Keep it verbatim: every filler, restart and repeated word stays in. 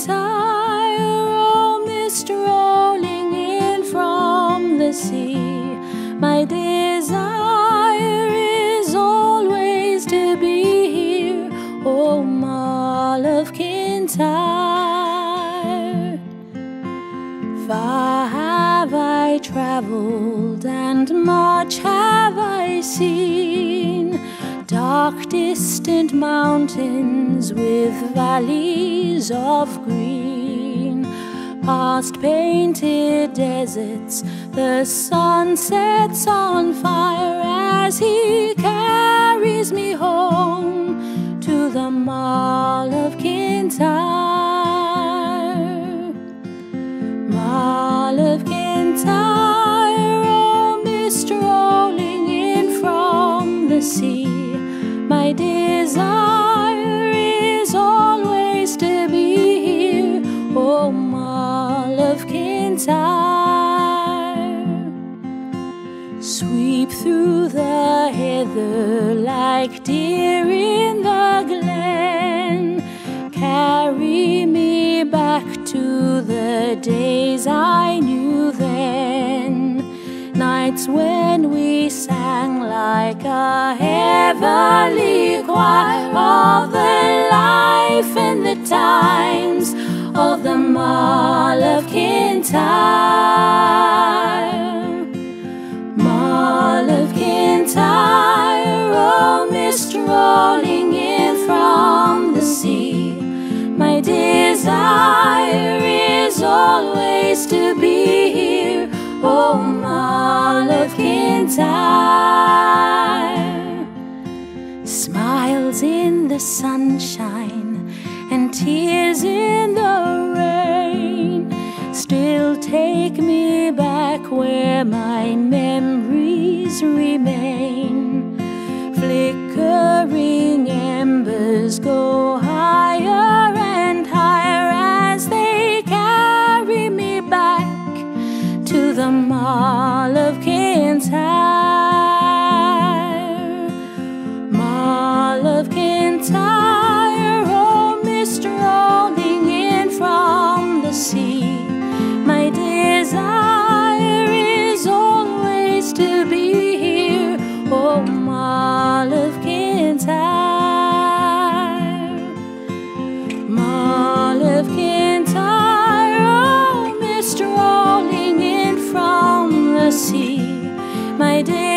Kintyre, oh mist rolling in from the sea, my desire is always to be here, oh Mull of Kintyre. Far have I travelled and much have I seen, dark distant mountains with valleys of green, past painted deserts, the sun sets on fire as he carries me home to the Mull of Kintyre. Mull of Kintyre, oh mist rolling in from the sea, my desire is always to be here, oh Mull of Kintyre. Sweep through the heather like deer in the glen, carry me back to the days I knew then, nights when we sang like a heavenly choir of the life and the times of the Mull of Kintyre. Mull of Kintyre, oh mist rolling in from the sea, my desire is always to be here, oh Mull of Kintyre. Smiles in the sunshine and tears in the rain still take me back where my memories remain. Flickering embers go higher and higher as they carry me back to the Mull of Kintyre. Mull of Kintyre, oh mist rolling in from the sea, my desire is always to be here, oh Mull of Kintyre. Mull of Kintyre, oh mist rolling in from the sea, my day.